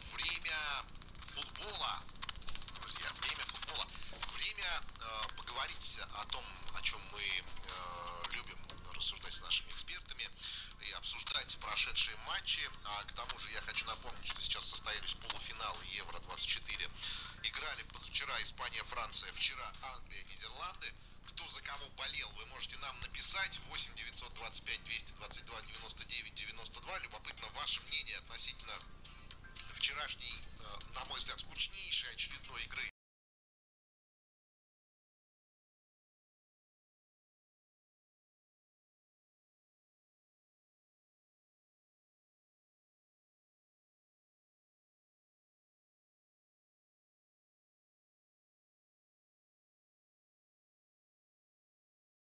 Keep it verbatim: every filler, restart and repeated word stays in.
время футбола. Друзья, время футбола. Время э, поговорить о том, о чем мы э, любим рассуждать с нашими экспертами и обсуждать прошедшие матчи. А к тому же я хочу напомнить, что сейчас состоялись полуфиналы Евро двадцать четыре. Играли позавчера Испания, Франция, вчера Англия, Нидерланды. Кто за кого болел, вы можете нам написать восемь девятьсот двадцать пять двести двадцать два девяносто девять девяносто два. Любопытно ваше мнение относительно вчерашней, на мой взгляд, скучнейшей очередной игры